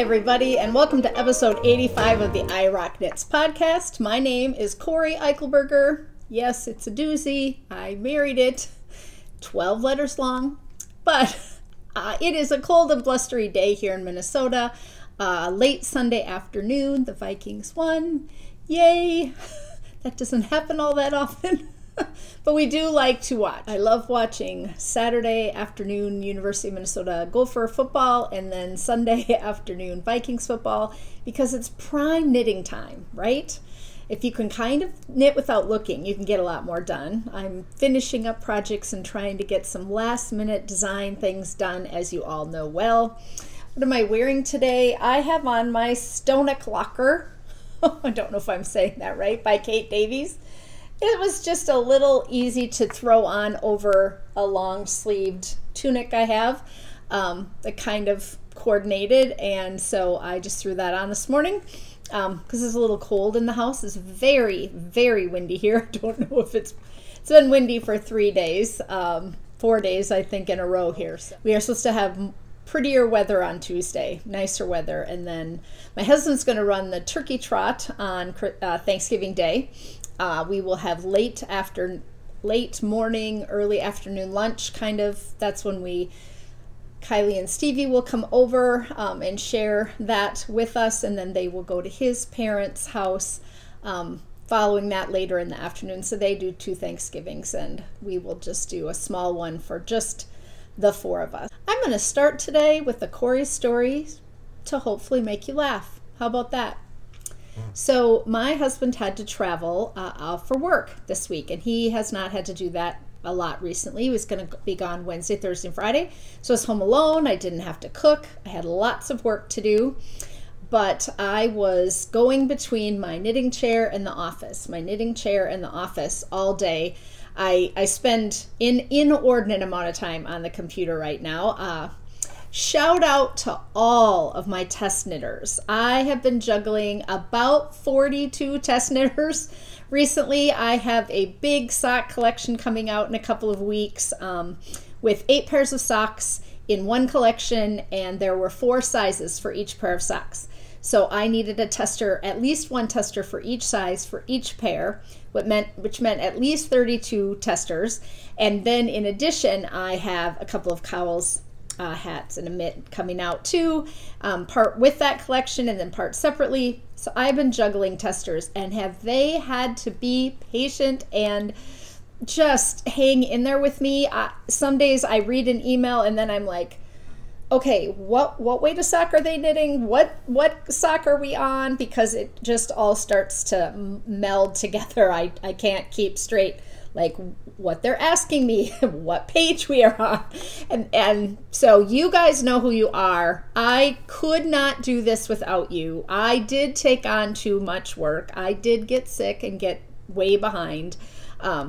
Hi everybody, and welcome to episode 85 of the I Rock Knits podcast. My name is Corey Eichelberger. Yes, it's a doozy. I married it. 12 letters long. But it is a cold and blustery day here in Minnesota. Late Sunday afternoon, the Vikings won. Yay! That doesn't happen all that often. But we do like to watch. I love watching Saturday afternoon University of Minnesota Gopher football and then Sunday afternoon Vikings football because it's prime knitting time, right? If you can kind of knit without looking, you can get a lot more done. I'm finishing up projects and trying to get some last minute design things done, as you all know well. What am I wearing today? I have on my Stronachlachar. I don't know if I'm saying that right, by Kate Davies. It was just a little easy to throw on over a long-sleeved tunic I have, that kind of coordinated, and so I just threw that on this morning because it's a little cold in the house. It's very, very windy here. I don't know if it's been windy for 3 days, 4 days I think in a row here. So we are supposed to have prettier weather on Tuesday, nicer weather, and then my husband's going to run the turkey trot on Thanksgiving Day. We will have late morning, early afternoon lunch, kind of. That's when Kylie and Stevie will come over and share that with us, and then they will go to his parents' house following that later in the afternoon. So they do two Thanksgivings, and we will just do a small one for just the four of us. I'm going to start today with the Corey story to hopefully make you laugh. How about that? So my husband had to travel for work this week, and he has not had to do that a lot recently. He was going to be gone Wednesday, Thursday, and Friday. So I was home alone. I didn't have to cook. I had lots of work to do, but I was going between my knitting chair and the office, all day. I spend an inordinate amount of time on the computer right now. Shout out to all of my test knitters. I have been juggling about 42 test knitters recently. I have a big sock collection coming out in a couple of weeks with 8 pairs of socks in one collection, and there were 4 sizes for each pair of socks. So I needed a tester, at least one tester for each size for each pair, which meant at least 32 testers. And then in addition, I have a couple of cowls, hats and a mitt coming out too, part with that collection and then part separately. So I've been juggling testers, and have they had to be patient and just hang in there with me. Some days I read an email and then I'm like, okay, what weight of sock are they knitting? What sock are we on? Because it just all starts to meld together. I can't keep straight like what they're asking me, what page we are on. And so you guys know who you are. I could not do this without you. I did take on too much work. I did get sick and get way behind.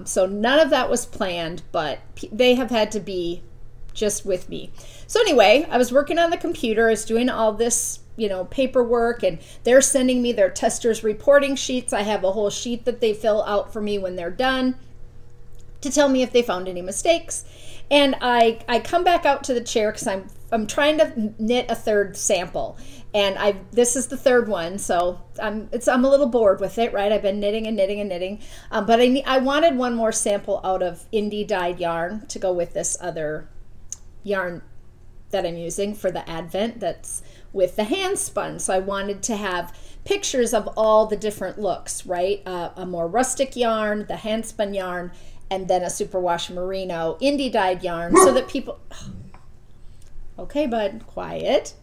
So none of that was planned, but they have had to be just with me. So anyway, I was working on the computer. I was doing all this, you know, paperwork, and they're sending me their testers reporting sheets. I have a whole sheet that they fill out for me when they're done, to tell me if they found any mistakes. And I come back out to the chair because I'm trying to knit a third sample, and this is the third one, so I'm a little bored with it, right? I've been knitting, but I wanted one more sample out of indie dyed yarn to go with this other yarn that I'm using for the Advent that's with the hand spun. So I wanted to have pictures of all the different looks, right? A more rustic yarn, the hand spun yarn, and then a superwash merino indie dyed yarn, so that people, okay bud, quiet,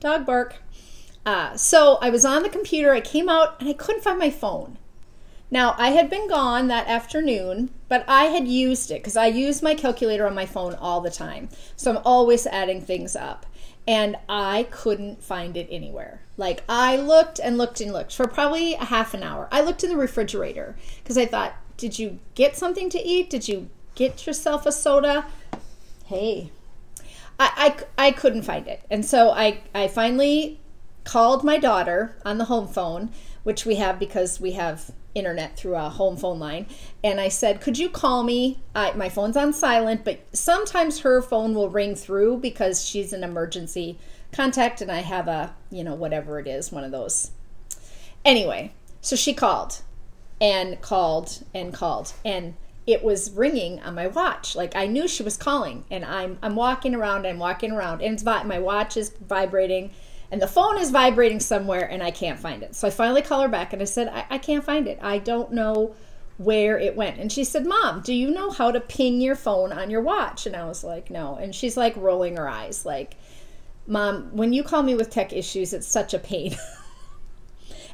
dog bark. So I was on the computer, I came out, and I couldn't find my phone. Now I had been gone that afternoon, but I had used it because I use my calculator on my phone all the time. So I'm always adding things up, and I couldn't find it anywhere. Like I looked and looked and looked for probably a half an hour. I looked in the refrigerator because I thought, did you get something to eat? Did you get yourself a soda? Hey, I couldn't find it. And so I finally called my daughter on the home phone, which we have because we have internet through a home phone line. And I said, could you call me? My phone's on silent, but sometimes her phone will ring through because she's an emergency contact, and I have a, you know, whatever it is, one of those. Anyway, so she called and called and called, and it was ringing on my watch. Like, I knew she was calling, and I'm walking around, and it's, my watch is vibrating, and the phone is vibrating somewhere, and I can't find it. So I finally call her back, and I said, I can't find it. I don't know where it went. And she said, Mom, do you know how to ping your phone on your watch? And I was like, no. And she's like rolling her eyes, like, Mom, when you call me with tech issues, it's such a pain.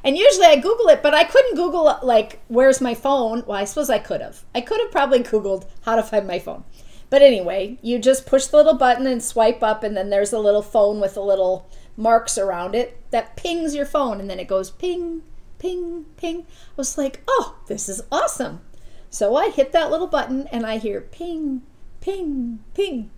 And usually I Google it, but I couldn't Google, like, where's my phone? Well, I suppose I could have. I could have probably Googled how to find my phone. But anyway, you just push the little button and swipe up, and then there's a little phone with the little marks around it that pings your phone, and then it goes ping, ping, ping. I was like, oh, this is awesome. So I hit that little button, and I hear ping, ping, ping.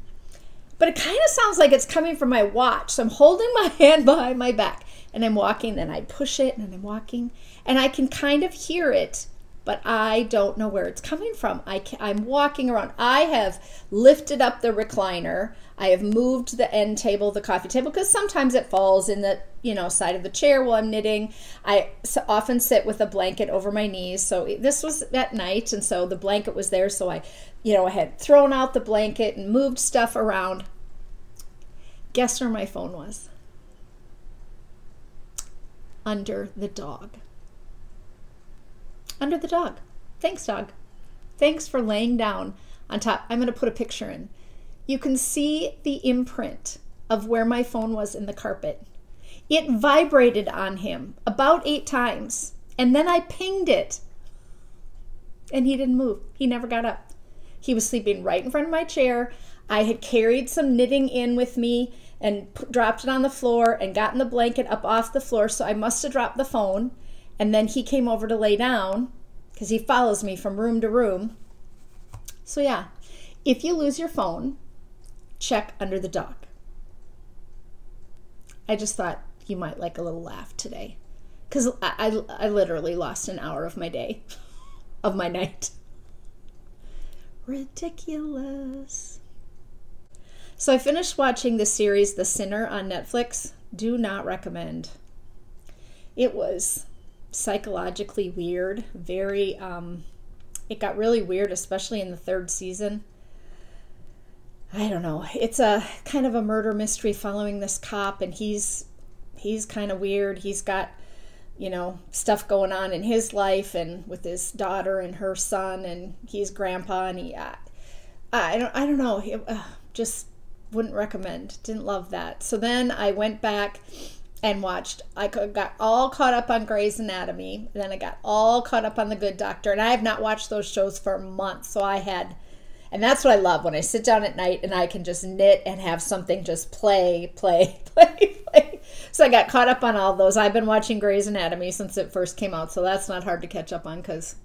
But it kind of sounds like it's coming from my watch, so I'm holding my hand behind my back. And I'm walking, and I push it, and I'm walking, and I can kind of hear it, but I don't know where it's coming from. I'm walking around. I have lifted up the recliner. I have moved the end table, the coffee table, because sometimes it falls in the, you know, side of the chair while I'm knitting. I often sit with a blanket over my knees. So this was at night, and so the blanket was there. So I, you know, I had thrown out the blanket and moved stuff around. Guess where my phone was? Under the dog. Under the dog. Thanks, dog. Thanks for laying down on top. I'm going to put a picture in. You can see the imprint of where my phone was in the carpet. It vibrated on him about 8 times, and then I pinged it, and he didn't move. He never got up. He was sleeping right in front of my chair. I had carried some knitting in with me and dropped it on the floor and gotten the blanket up off the floor, so I must have dropped the phone. And then he came over to lay down, because he follows me from room to room. So yeah, if you lose your phone, check under the dog. I just thought you might like a little laugh today, because I literally lost an hour of my day, of my night. Ridiculous. So I finished watching the series The Sinner on Netflix. Do not recommend. It was psychologically weird. Very, it got really weird, especially in the 3rd season. I don't know. It's a kind of a murder mystery following this cop, and he's kind of weird. He's got, you know, stuff going on in his life and with his daughter and her son, and he's grandpa, and he, I don't know. It, just wouldn't recommend. Didn't love that. So then I went back and watched. I got all caught up on Grey's Anatomy. Then I got all caught up on The Good Doctor. And I have not watched those shows for months. So I had, and that's what I love, when I sit down at night and I can just knit and have something just play, play, play, play. So I got caught up on all those. I've been watching Grey's Anatomy since it first came out. So that's not hard to catch up on, because,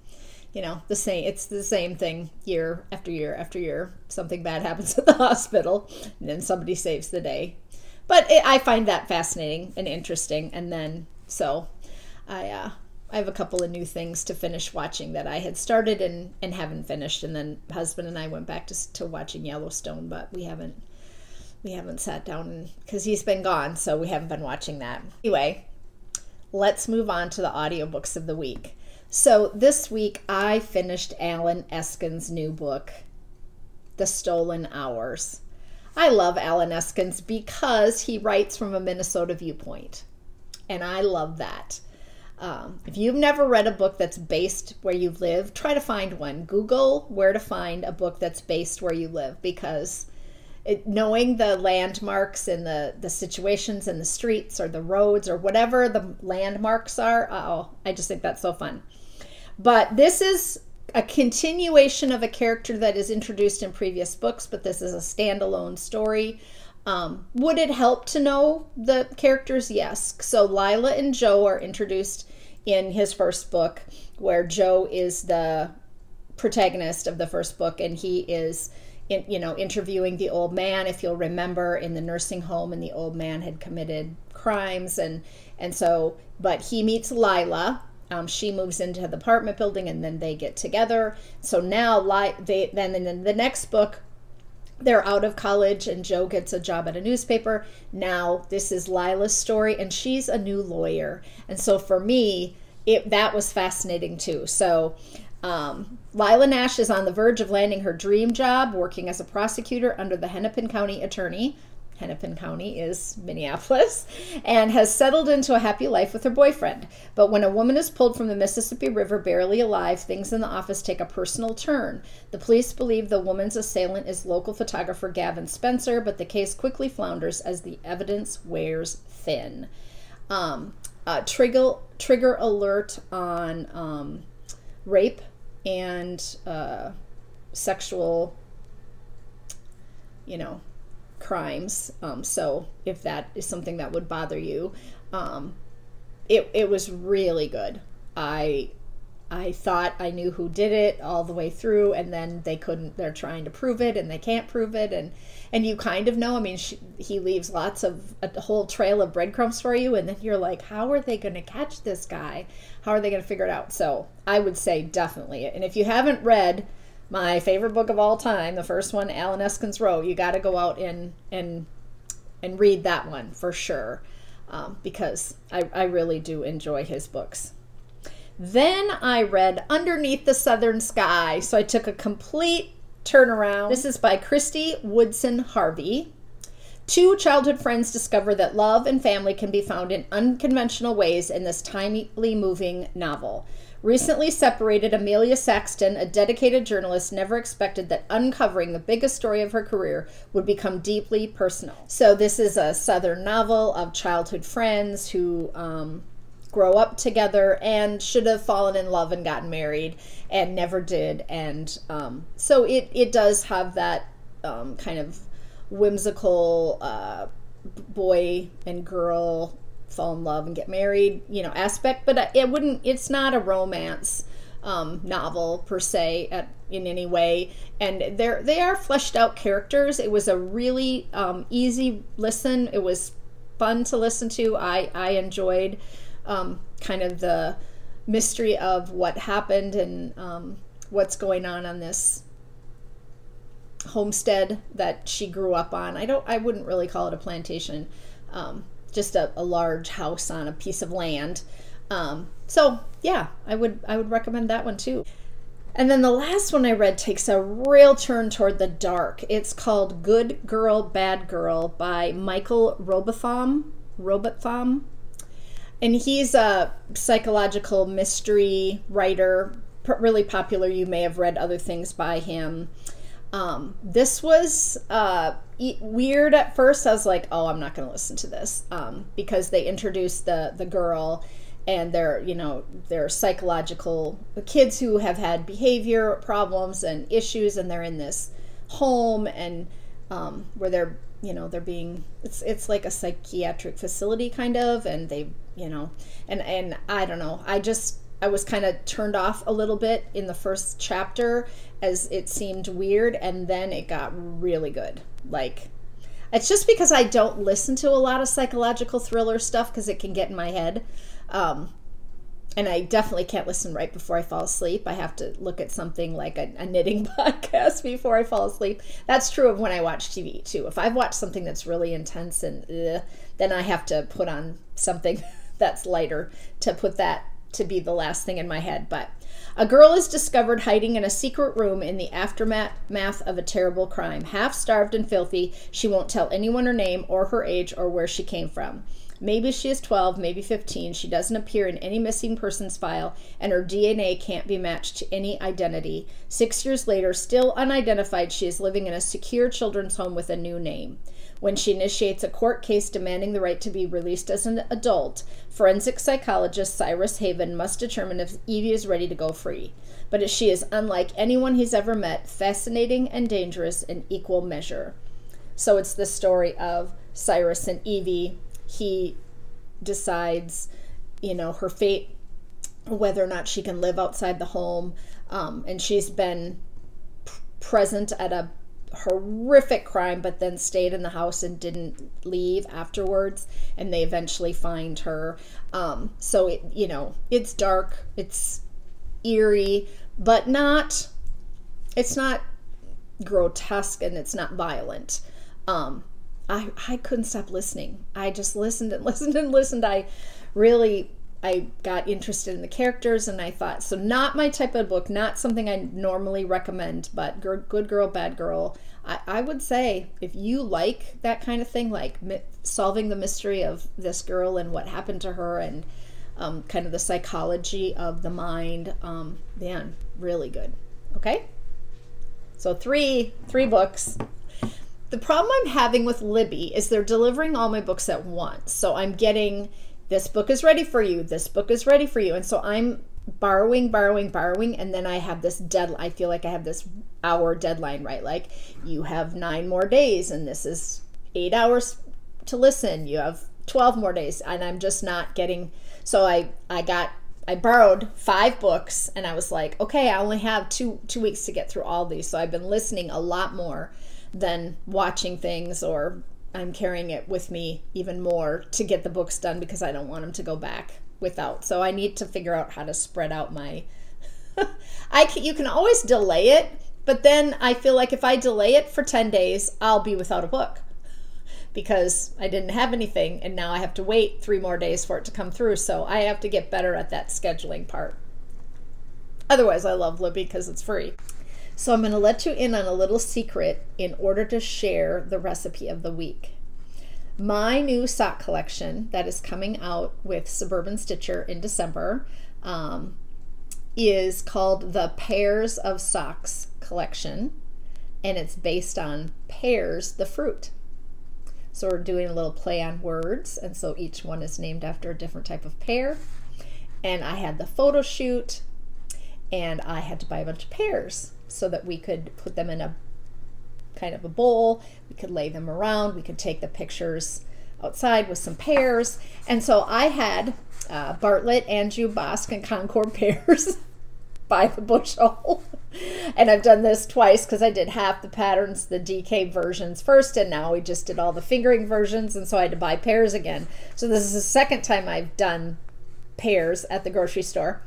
you know, the same, it's the same thing year after year after year. Something bad happens at the hospital, and then somebody saves the day. But it, I find that fascinating and interesting. And then, so I have a couple of new things to finish watching that I had started and haven't finished. And then husband and I went back to watching Yellowstone, but we haven't sat down, because he's been gone, so we haven't been watching that. Anyway, let's move on to the audiobooks of the week. So this week I finished Allen Eskens' new book, The Stolen Hours. I love Allen Eskens because he writes from a Minnesota viewpoint, and I love that. If you've never read a book that's based where you live, try to find one. Google where to find a book that's based where you live, because knowing the landmarks and the situations and the streets or the roads or whatever the landmarks are, uh-oh, I just think that's so fun. But this is a continuation of a character that is introduced in previous books, but this is a standalone story. Would it help to know the characters? Yes. So Lila and Joe are introduced in his first book, where Joe is the protagonist of the first book, and he is, you know, interviewing the old man, if you'll remember, in the nursing home, and the old man had committed crimes, and so, but he meets Lila. She moves into the apartment building, and then they get together. So now, then in the next book, They're out of college and Joe gets a job at a newspaper. Now this is Lila's story and she's a new lawyer. And so for me, that was fascinating too. So Lila Nash is on the verge of landing her dream job, working as a prosecutor under the Hennepin County attorney. Hennepin County is Minneapolis, and has settled into a happy life with her boyfriend. But when a woman is pulled from the Mississippi River barely alive, things in the office take a personal turn. The police believe the woman's assailant is local photographer Gavin Spencer, but the case quickly flounders as the evidence wears thin. Trigger alert on rape and sexual, crimes. So if that is something that would bother you, it was really good. I thought I knew who did it all the way through, and then they couldn't, they're trying to prove it and they can't prove it. And you kind of know, I mean, he leaves lots of, a whole trail of breadcrumbs for you. And then you're like, how are they going to catch this guy? How are they going to figure it out? So I would say definitely. And if you haven't read my favorite book of all time, the first one, Allen Eskens wrote, you got to go out and read that one for sure, because I really do enjoy his books. Then I read Underneath the Southern Sky, so I took a complete turnaround. This is by Kristy Woodson Harvey. Two childhood friends discover that love and family can be found in unconventional ways in this timely moving novel. Recently separated Amelia Saxton, a dedicated journalist, never expected that uncovering the biggest story of her career would become deeply personal. So this is a Southern novel of childhood friends who grow up together and should have fallen in love and gotten married and never did. And so it does have that kind of whimsical boy and girl fall in love and get married, aspect, but it's not a romance novel per se in any way. And they are fleshed out characters. It was a really easy listen. It was fun to listen to. I enjoyed kind of the mystery of what happened and what's going on this homestead that she grew up on. I wouldn't really call it a plantation. Just a large house on a piece of land. So yeah, I would recommend that one too. And then the last one I read takes a real turn toward the dark. It's called Good Girl, Bad Girl by Michael Robotham. And he's a psychological mystery writer, really popular. You may have read other things by him. This was weird at first. I was like, oh, I'm not going to listen to this, because they introduced the girl and they're psychological kids who have had behavior problems and issues, and they're in this home and where they're being, it's like a psychiatric facility kind of, and they and I don't know, I was kind of turned off a little bit in the first chapter as it seemed weird, and then it got really good. Like, it's just because I don't listen to a lot of psychological thriller stuff because it can get in my head. And I definitely can't listen right before I fall asleep. I have to look at something like a knitting podcast before I fall asleep. That's true of when I watch TV too. If I've watched something that's really intense and then I have to put on something that's lighter to put that to be the last thing in my head. But a girl is discovered hiding in a secret room in the aftermath of a terrible crime. Half starved and filthy, she won't tell anyone her name or her age or where she came from. Maybe she is 12, maybe 15. She doesn't appear in any missing persons file, and her DNA can't be matched to any identity. 6 years later, still unidentified, she is living in a secure children's home with a new name. When she initiates a court case demanding the right to be released as an adult, forensic psychologist Cyrus Haven must determine if Evie is ready to go free. But she is unlike anyone he's ever met, fascinating and dangerous in equal measure. So it's the story of Cyrus and Evie. He decides, her fate, whether or not she can live outside the home. And she's been present at a horrific crime, but then stayed in the house and didn't leave afterwards, and they eventually find her. So it, it's dark, it's eerie, but it's not grotesque and it's not violent. I couldn't stop listening. I just listened and listened and listened. I got interested in the characters, and I thought, so not my type of book, not something I normally recommend, but Good Girl, Bad Girl. I would say if you like that kind of thing, like solving the mystery of this girl and what happened to her and kind of the psychology of the mind, man, really good. Okay? So three books. The problem I'm having with Libby is they're delivering all my books at once. So I'm getting... this book is ready for you. This book is ready for you. And so I'm borrowing. And then I have this deadline. I feel like I have this hour deadline, right? Like you have 9 more days and this is 8 hours to listen. You have 12 more days and I'm just not getting. So I borrowed 5 books and I was like, okay, I only have two weeks to get through all these. So I've been listening a lot more than watching things, or I'm carrying it with me even more to get the books done because I don't want them to go back without. So I need to figure out how to spread out my... you can always delay it, but then I feel like if I delay it for 10 days, I'll be without a book because I didn't have anything, and now I have to wait 3 more days for it to come through. So I have to get better at that scheduling part. Otherwise, I love Libby because it's free. So I'm going to let you in on a little secret in order to share the recipe of the week. My new sock collection that is coming out with Suburban Stitcher in December is called the Pairs of Socks collection, and it's based on pears, the fruit. So we're doing a little play on words, and so each one is named after a different type of pear. And I had the photo shoot, and I had to buy a bunch of pears so that we could put them in a kind of a bowl, we could lay them around, we could take the pictures outside with some pears. And so I had Bartlett, Anjou, Bosk, and Concord pears by the bushel. And I've done this twice because I did half the patterns, the DK versions first, and now we just did all the fingering versions, and so I had to buy pears again. So this is the second time I've done pears at the grocery store.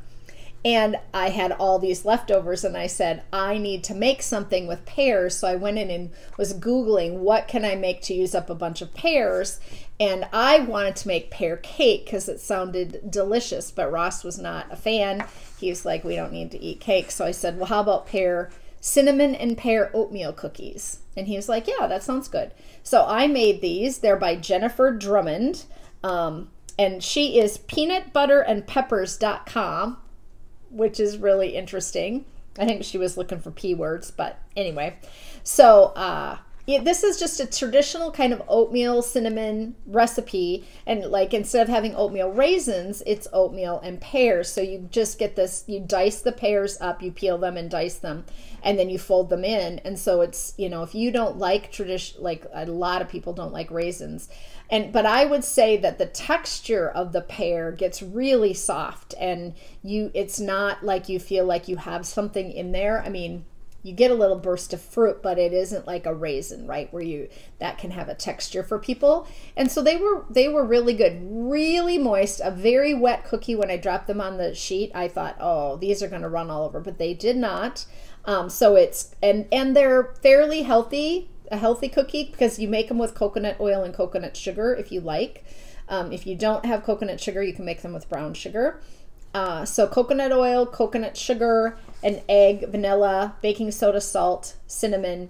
And I had all these leftovers, and I said, I need to make something with pears. So I went in and was Googling, what can I make to use up a bunch of pears? And I wanted to make pear cake because it sounded delicious, but Ross was not a fan. He was like, we don't need to eat cake. So I said, well, how about pear cinnamon and pear oatmeal cookies? And he was like, yeah, that sounds good. So I made these. They're by Jennifer Drummond, and she is peanutbutterandpeppers.com. which is really interesting. I think she was looking for P words, but anyway. So this is just a traditional kind of oatmeal cinnamon recipe. And like instead of having oatmeal raisins, it's oatmeal and pears. So you just get this, you dice the pears up, you peel them and dice them, and then you fold them in. And so it's, you know, if you don't like tradition, like a lot of people don't like raisins. But I would say that the texture of the pear gets really soft, and it's not like you feel like you have something in there. I mean, you get a little burst of fruit, but it isn't like a raisin, right? Where that can have a texture for people. And so they were really good, really moist, a very wet cookie. When I dropped them on the sheet, I thought, oh, these are going to run all over, but they did not. So it's and they're fairly healthy. A healthy cookie, because you make them with coconut oil and coconut sugar if you like. If you don't have coconut sugar, you can make them with brown sugar. So coconut oil, coconut sugar, an egg, vanilla, baking soda, salt, cinnamon.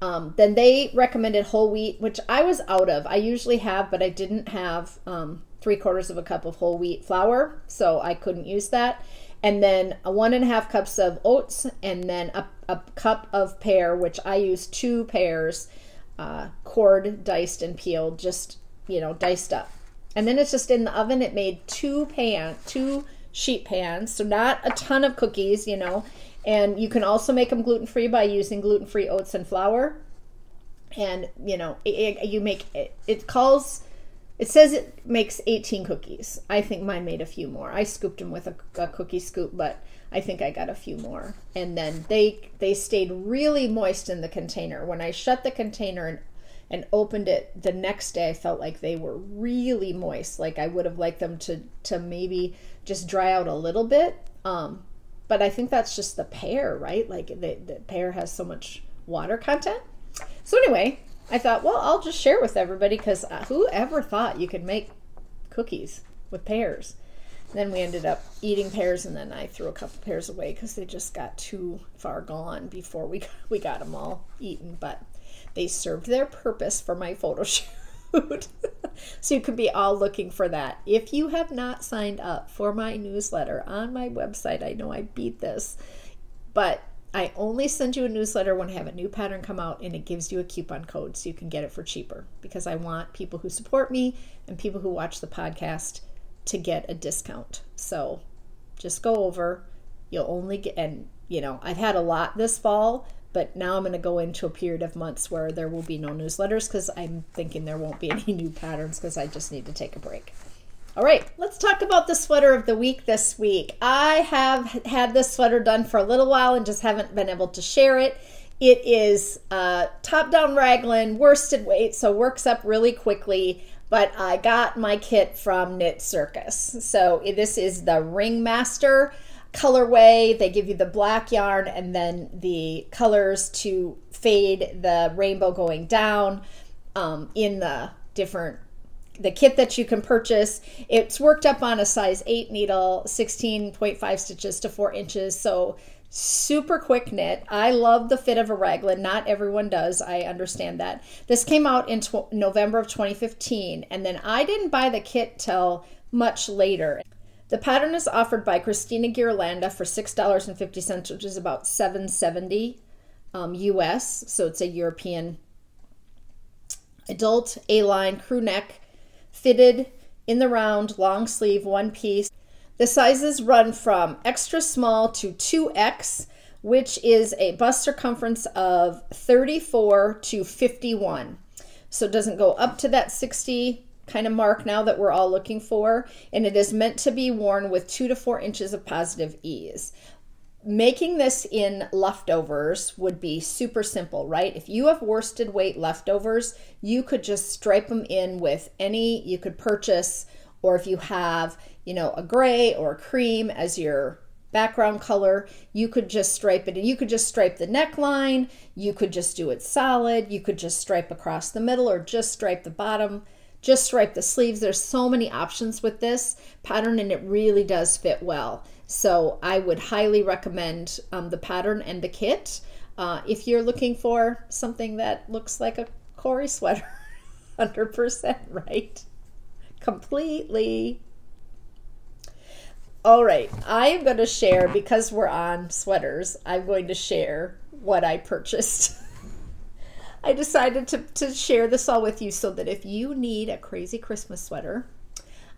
Then they recommended whole wheat, which I was out of. I usually have, but I didn't have 3/4 of a cup of whole wheat flour, so I couldn't use that. And then 1.5 cups of oats, and then a cup of pear, which I use 2 pears, cored, diced, and peeled, just, you know, diced up. And then it's just in the oven. It made 2 sheet pans, so not a ton of cookies, you know. And you can also make them gluten-free by using gluten-free oats and flour. And, you know, it says it makes 18 cookies. I think mine made a few more. I scooped them with a cookie scoop, but I think I got a few more. And then they stayed really moist in the container. When I shut the container and opened it the next day, I felt like they were really moist. Like I would have liked them to maybe just dry out a little bit. But I think that's just the pear, right? Like the pear has so much water content. So anyway, I thought, well, I'll just share with everybody, because whoever thought you could make cookies with pears? And then we ended up eating pears, and then I threw a couple pears away because they just got too far gone before we got them all eaten. But they served their purpose for my photo shoot. So you could be all looking for that. If you have not signed up for my newsletter on my website, I know I beat this, but I only send you a newsletter when I have a new pattern come out, and it gives you a coupon code so you can get it for cheaper, because I want people who support me and people who watch the podcast to get a discount. So just go over. You'll only get, and you know, I've had a lot this fall, but now I'm going to go into a period of months where there will be no newsletters, because I'm thinking there won't be any new patterns, because I just need to take a break. All right, let's talk about the sweater of the week this week. I have had this sweater done for a little while and just haven't been able to share it. It is top-down raglan, worsted weight, so works up really quickly. But I got my kit from Knit Circus. So this is the Ringmaster colorway. They give you the black yarn and then the colors to fade the rainbow going down in the different, the kit that you can purchase. It's worked up on a size 8 needle, 16.5 stitches to 4 inches. So super quick knit. I love the fit of a raglan. Not everyone does. I understand that. This came out in November of 2015, and then I didn't buy the kit till much later. The pattern is offered by Christina Ghirlanda for $6.50, which is about $7.70 US. So it's a European adult A-line crew neck, fitted in the round, long sleeve, one piece. The sizes run from extra small to 2X, which is a bust circumference of 34 to 51. So it doesn't go up to that 60 kind of mark now that we're all looking for. And it is meant to be worn with 2 to 4 inches of positive ease. Making this in leftovers would be super simple, right? If you have worsted weight leftovers, you could just stripe them in with any you could purchase, or if you have, you know, a gray or a cream as your background color, you could just stripe it, and you could just stripe the neckline, you could just do it solid, you could just stripe across the middle, or just stripe the bottom, just stripe the sleeves. There's so many options with this pattern, and it really does fit well. So I would highly recommend the pattern and the kit if you're looking for something that looks like a Corey sweater. 100%, right? Completely. All right, I am going to share, because we're on sweaters, I'm going to share what I purchased. I decided to share this all with you so that if you need a crazy Christmas sweater,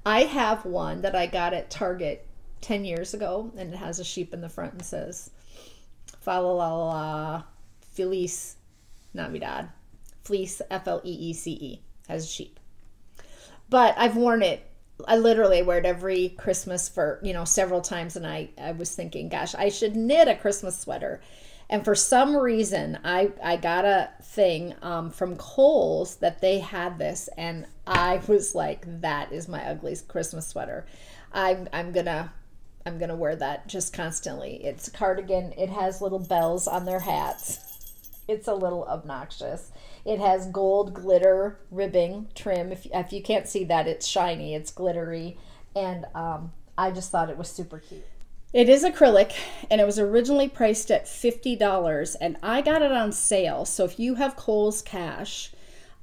I have one that I got at Target 10 years ago, and it has a sheep in the front and says, fa la la la, Feliz Navidad. Fleece, F-L-E-E-C-E, as a sheep. But I've worn it. I literally wear it every Christmas for, you know, several times, and I was thinking, gosh, I should knit a Christmas sweater. And for some reason, I got a thing from Kohl's that they had this, and I was like, that is my ugliest Christmas sweater. I'm gonna wear that just constantly. It's a cardigan. It has little bells on their hats. It's a little obnoxious. It has gold glitter ribbing trim. If you can't see that, it's shiny, it's glittery, and I just thought it was super cute. It is acrylic, and it was originally priced at $50, and I got it on sale. So if you have Kohl's cash,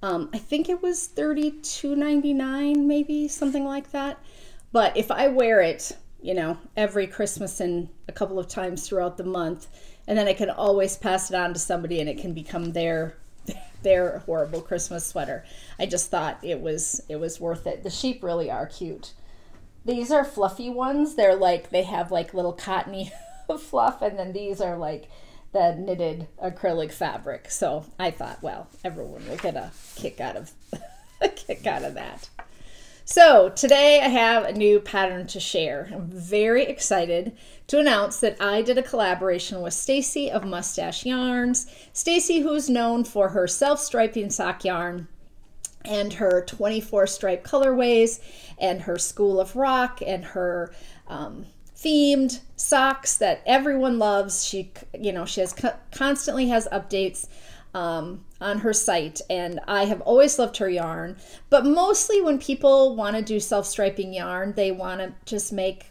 I think it was $32.99, maybe something like that. But if I wear it, you know, every Christmas and a couple of times throughout the month, and then I can always pass it on to somebody, and it can become their horrible Christmas sweater. I just thought it was worth it. The sheep really are cute. These are fluffy ones. They're like, they have like little cottony fluff, and then these are like the knitted acrylic fabric. So I thought, well, everyone will get a kick out of that. So today I have a new pattern to share. I'm very excited to announce that I did a collaboration with Stacy of Mustache Yarns. Stacy, who's known for her self-striping sock yarn and her 24 stripe colorways and her School of Rock and her themed socks that everyone loves. She, you know, she has constantly has updates on her site, and I have always loved her yarn. But mostly when people want to do self-striping yarn, they want to just make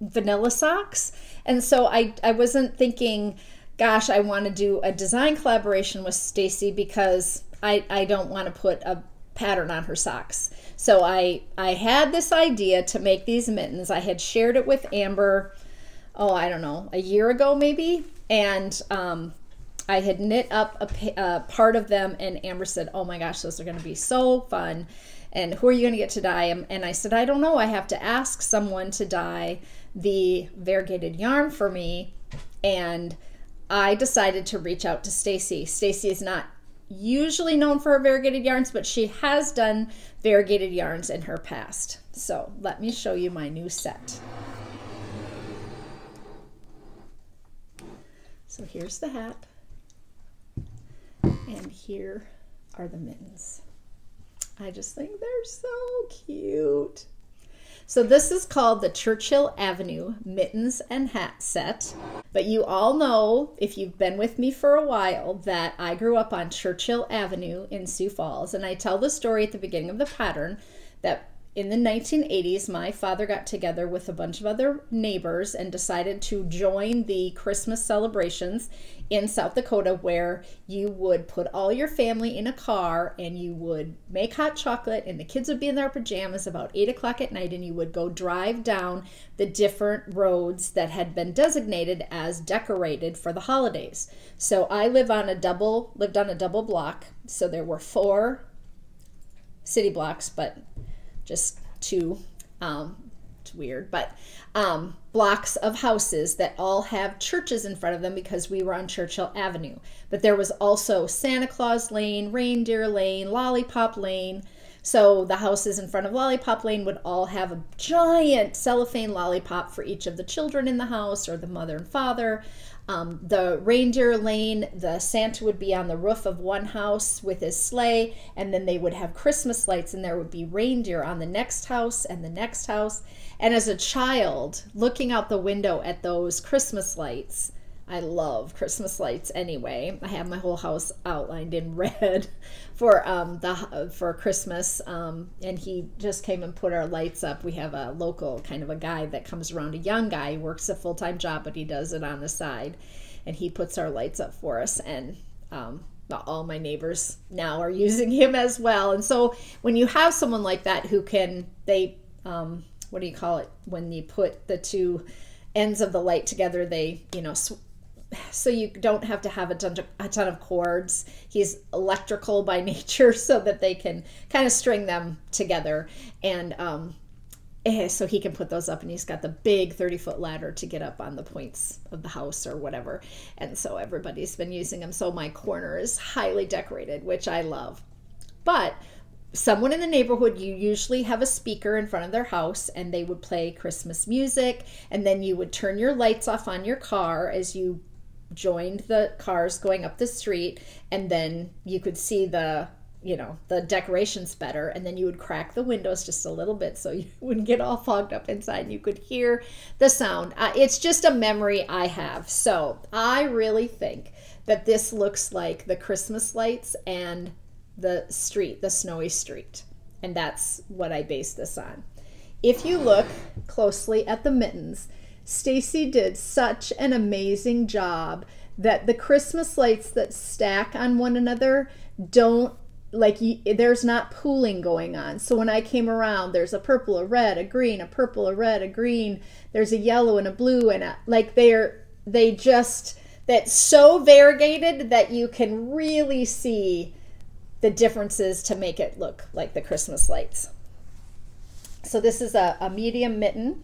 vanilla socks. And so I wasn't thinking, gosh, I want to do a design collaboration with Stacy because I don't want to put a pattern on her socks. So I had this idea to make these mittens. I had shared it with Amber, oh, I don't know, a year ago maybe, and I had knit up a part of them, and Amber said, oh my gosh, those are going to be so fun, and who are you going to get to dye them? And I said, I don't know, I have to ask someone to dye the variegated yarn for me. And I decided to reach out to Stacy. Stacy is not usually known for her variegated yarns, but she has done variegated yarns in her past. So let me show you my new set. So here's the hat, and here are the mittens. I just think they're so cute. So this is called the Churchill Avenue mittens and hat set. But you all know, if you've been with me for a while, that I grew up on Churchill Avenue in Sioux Falls. And I tell the story at the beginning of the pattern that in the 1980s, my father got together with a bunch of other neighbors and decided to join the Christmas celebrations in South Dakota, where you would put all your family in a car and you would make hot chocolate, and the kids would be in their pajamas about 8 o'clock at night, and you would go drive down the different roads that had been designated as decorated for the holidays. So I lived on a double block. So there were 4 city blocks, but just 2, it's weird, but blocks of houses that all have churches in front of them because we were on Churchill Avenue. But there was also Santa Claus Lane, Reindeer Lane, Lollipop Lane. So the houses in front of Lollipop Lane would all have a giant cellophane lollipop for each of the children in the house, or the mother and father. The Reindeer Lane, the Santa would be on the roof of one house with his sleigh, and then they would have Christmas lights, and there would be reindeer on the next house and the next house. And as a child, looking out the window at those Christmas lights, I love Christmas lights anyway. I have my whole house outlined in red for Christmas, and he just came and put our lights up. We have a local kind of a guy that comes around, a young guy. He works a full-time job, but he does it on the side, and he puts our lights up for us. And all my neighbors now are using him as well. And so when you have someone like that who can, they what do you call it when you put the 2 ends of the light together, they, you know, so you don't have to have a ton of cords. He's electrical by nature, so that they can kind of string them together. And so he can put those up, and he's got the big 30-foot ladder to get up on the points of the house or whatever. And so everybody's been using them. So my corner is highly decorated, which I love. But someone in the neighborhood, you usually have a speaker in front of their house, and they would play Christmas music. And then you would turn your lights off on your car as you joined the cars going up the street, and then you could see the, you know, the decorations better. And then you would crack the windows just a little bit so you wouldn't get all fogged up inside, and you could hear the sound. It's just a memory I have. So I really think that this looks like the Christmas lights and the street, the snowy street, and that's what I based this on. If you look closely at the mittens, Stacy did such an amazing job that the Christmas lights that stack on one another don't, like, there's not pooling going on. So when I came around, there's a purple, a red, a green, a purple, a red, a green, there's a yellow and a blue, and like they just, that's so variegated that you can really see the differences to make it look like the Christmas lights. So this is a medium mitten,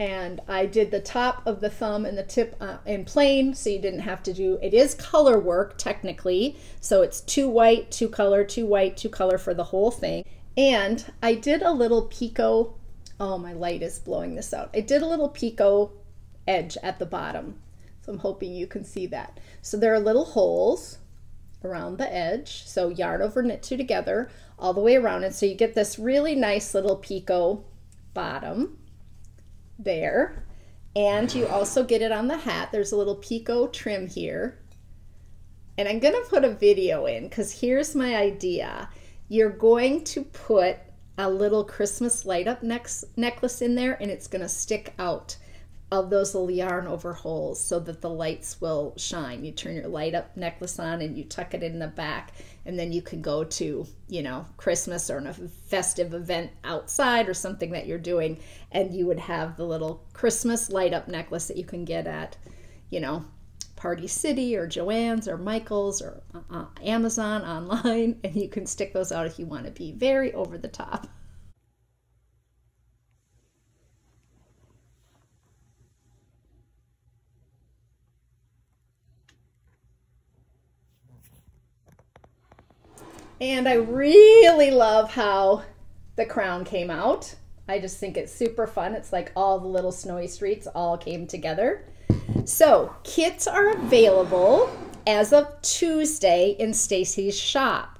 and I did the top of the thumb and the tip in plain, so you didn't have to do, it is color work technically, so it's 2 white, 2 color, 2 white, 2 color for the whole thing. And I did a little picot, oh, my light is blowing this out. I did a little picot edge at the bottom, so I'm hoping you can see that. So there are little holes around the edge, so yarn over, knit 2 together all the way around, and so you get this really nice little picot bottom. there. And you also get it on the hat. There's a little picot trim here. And I'm gonna put a video in because here's my idea. You're going to put a little Christmas light up necklace in there, and it's gonna stick out of those little yarn over holes so that the lights will shine. You turn your light up necklace on and you tuck it in the back, and then you can go to, you know, Christmas or a festive event outside or something that you're doing, and you would have the little Christmas light up necklace that you can get at, you know, Party City or Joann's or Michael's or Amazon online, and you can stick those out if you want to be very over the top. And I really love how the crown came out. I just think it's super fun. It's like all the little snowy streaks all came together. So kits are available as of Tuesday in Stacy's shop.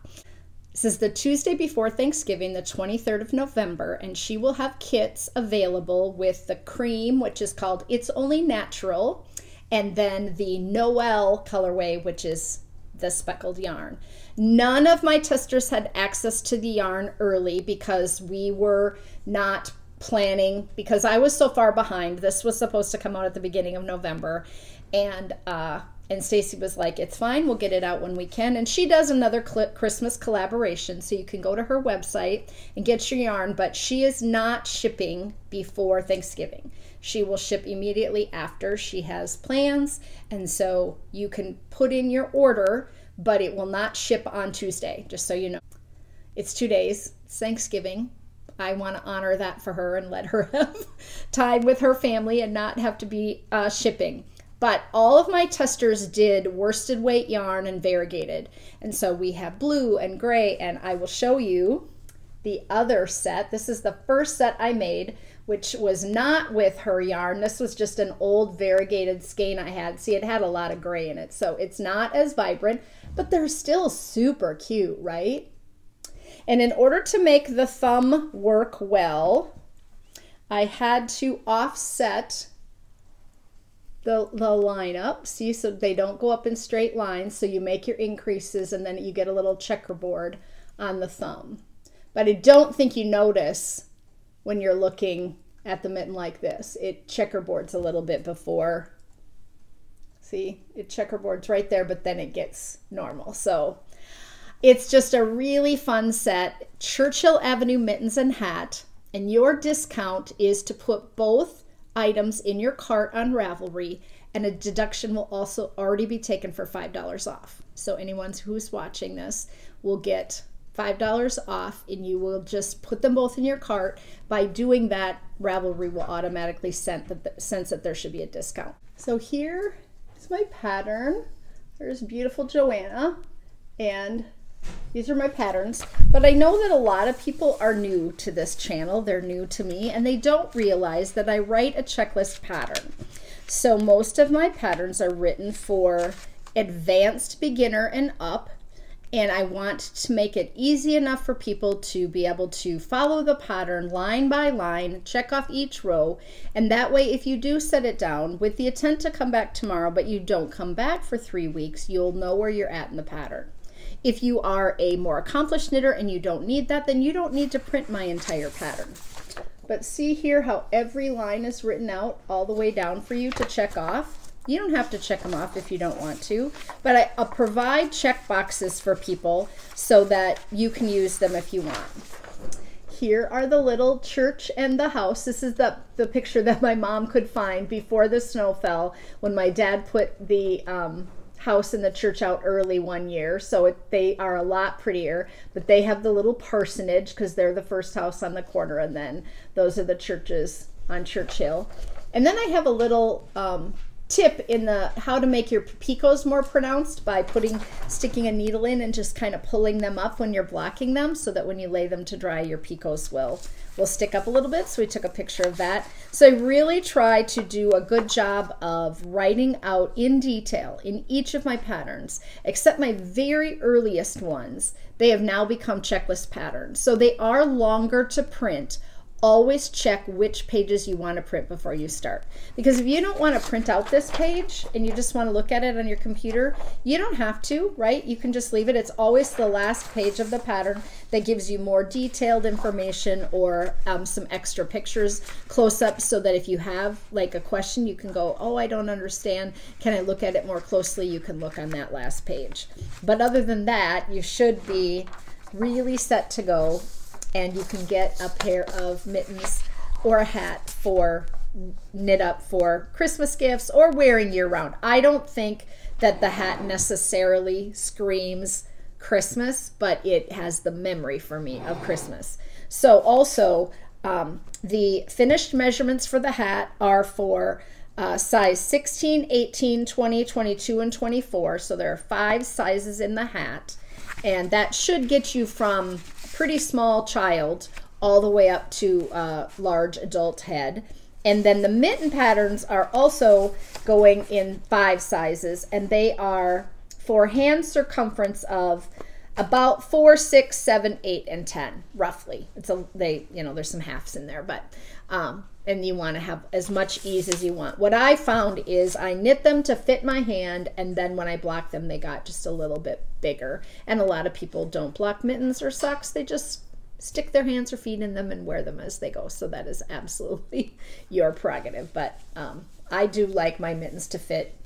This is the Tuesday before Thanksgiving, the 23rd of November, and she will have kits available with the cream, which is called It's Only Natural, and then the Noel colorway, which is the speckled yarn. None of my testers had access to the yarn early because we were not planning, because I was so far behind. This was supposed to come out at the beginning of November, and Stacy was like, it's fine, we'll get it out when we can. And she does another Christmas collaboration, so you can go to her website and get your yarn, but she is not shipping before Thanksgiving. She will ship immediately after. She has plans, and so you can put in your order, but it will not ship on Tuesday, just so you know. It's 2 days, it's Thanksgiving. I want to honor that for her and let her have time with her family and not have to be shipping. But all of my testers did worsted weight yarn and variegated. And so we have blue and gray, and I will show you the other set. This is the first set I made, which was not with her yarn. This was just an old variegated skein I had. See, it had a lot of gray in it, so it's not as vibrant, but they're still super cute, right? And in order to make the thumb work well, I had to offset the lineup, see, so they don't go up in straight lines. So you make your increases, and then you get a little checkerboard on the thumb. But I don't think you notice when you're looking at the mitten like this. It checkerboards a little bit before. See, it checkerboards right there, but then it gets normal. So it's just a really fun set, Churchill Avenue mittens and hat, and your discount is to put both items in your cart on Ravelry, and a deduction will also already be taken for $5 off. So anyone who's watching this will get $5 off, and you will just put them both in your cart. By doing that, Ravelry will automatically sense that there should be a discount. So here is my pattern. There's beautiful Joanna, and these are my patterns. But I know that a lot of people are new to this channel. They're new to me, and they don't realize that I write a checklist pattern. So most of my patterns are written for advanced, beginner, and up. And I want to make it easy enough for people to be able to follow the pattern line by line, check off each row. And that way, if you do set it down with the intent to come back tomorrow, but you don't come back for 3 weeks, you'll know where you're at in the pattern. If you are a more accomplished knitter and you don't need that, then you don't need to print my entire pattern. But see here how every line is written out all the way down for you to check off. You don't have to check them off if you don't want to, but I'll provide check boxes for people so that you can use them if you want. Here are the little church and the house. This is the picture that my mom could find before the snow fell when my dad put the house and the church out early one year. So they are a lot prettier, but they have the little parsonage because they're the first house on the corner, and then those are the churches on Churchill. And then I have a little tip in the how to make your picots more pronounced by sticking a needle in and just kind of pulling them up when you're blocking them, so that when you lay them to dry, your picots will stick up a little bit. So we took a picture of that. So I really try to do a good job of writing out in detail in each of my patterns, except my very earliest ones. They have now become checklist patterns, so they are longer to print. always check which pages you want to print before you start. Because if you don't want to print out this page and you just want to look at it on your computer, you don't have to, right? You can just leave it. It's always the last page of the pattern that gives you more detailed information or some extra pictures, close-ups, so that if you have like a question, you can go, oh, I don't understand. Can I look at it more closely? You can look on that last page. But other than that, you should be really set to go. And you can get a pair of mittens or a hat for knit up for Christmas gifts or wearing year round. I don't think that the hat necessarily screams Christmas, but it has the memory for me of Christmas. So also the finished measurements for the hat are for size 16, 18, 20, 22, and 24. So there are 5 sizes in the hat, and that should get you from pretty small child all the way up to large adult head. And then the mitten patterns are also going in 5 sizes, and they are for hand circumference of about 4, 6, 7, 8, and 10 roughly. It's a, they, you know, there's some halves in there, but and you want to have as much ease as you want. What I found is I knit them to fit my hand, and then when I blocked them, they got just a little bit bigger. And a lot of people don't block mittens or socks. They just stick their hands or feet in them and wear them as they go. So that is absolutely your prerogative. But I do like my mittens to fit,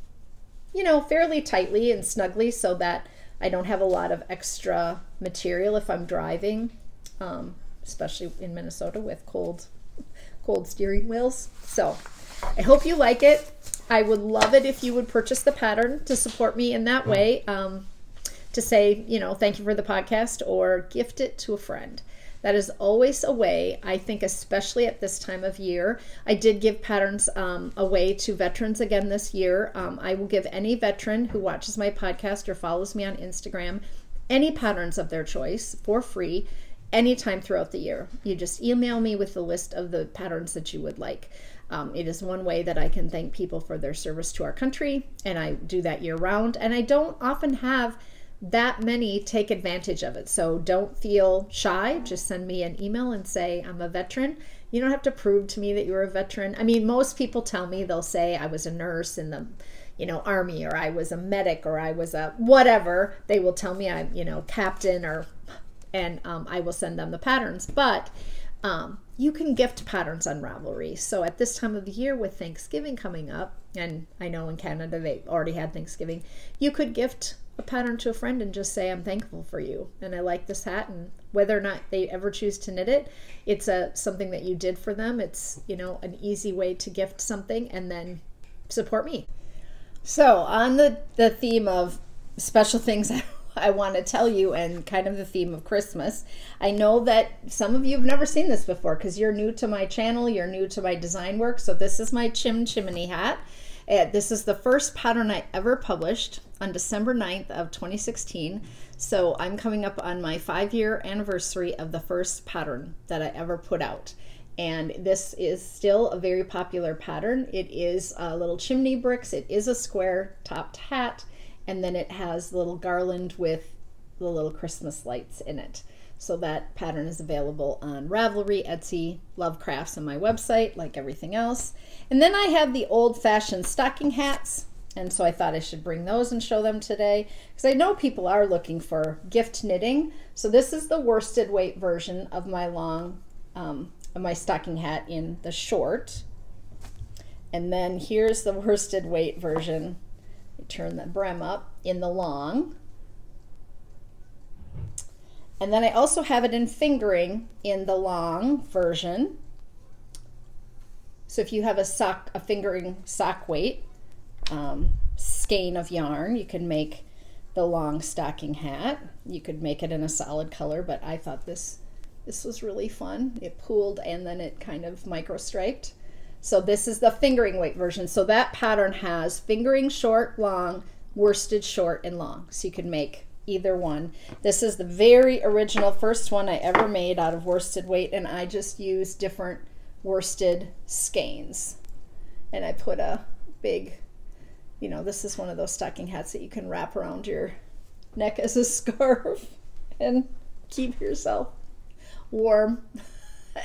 you know, fairly tightly and snugly so that I don't have a lot of extra material if I'm driving, especially in Minnesota with cold steering wheels. So I hope you like it. I would love it if you would purchase the pattern to support me in that way, to say, you know, thank you for the podcast or gift it to a friend. That is always a way, I think, especially at this time of year. I did give patterns away to veterans again this year. I will give any veteran who watches my podcast or follows me on Instagram any patterns of their choice for free anytime throughout the year. You just email me with the list of the patterns that you would like. It is one way that I can thank people for their service to our country, and I do that year round, and I don't often have that many take advantage of it. So don't feel shy. Just send me an email and say, I'm a veteran. You don't have to prove to me that you're a veteran. I mean, most people tell me, they'll say, I was a nurse in the, you know, Army, or I was a medic, or I was a whatever. They will tell me I'm, you know, captain, or and I will send them the patterns. But you can gift patterns on Ravelry. So at this time of the year with Thanksgiving coming up, and I know in Canada they already had Thanksgiving, you could gift a pattern to a friend and just say, I'm thankful for you, and I like this hat. And whether or not they ever choose to knit it, it's a something that you did for them. It's, you know, an easy way to gift something and then support me. So on the theme of special things I want to tell you, and kind of the theme of Christmas. I know that some of you have never seen this before because you're new to my channel, you're new to my design work. So this is my chimney hat. This is the first pattern I ever published on December 9th of 2016. So I'm coming up on my 5-year anniversary of the first pattern that I ever put out. And this is still a very popular pattern. It is little chimney bricks. It is a square topped hat. And then it has little garland with the little Christmas lights in it. So that pattern is available on Ravelry, Etsy, Love Crafts, and my website, like everything else. And then I have the old-fashioned stocking hats, and so I thought I should bring those and show them today because I know people are looking for gift knitting. So this is the worsted weight version of my long, my stocking hat in the short. And then here's the worsted weight version. Turn the brim up in the long. And then I also have it in fingering in the long version. So if you have a fingering sock weight skein of yarn, you can make the long stocking hat. You could make it in a solid color, but I thought this was really fun. It pooled and then it kind of micro-striped. So this is the fingering weight version. So that pattern has fingering short, long, worsted short, and long. So you can make either one. This is the very original first one I ever made out of worsted weight, and I just used different worsted skeins. And I put a big, you know, this is one of those stocking hats that you can wrap around your neck as a scarf and keep yourself warm.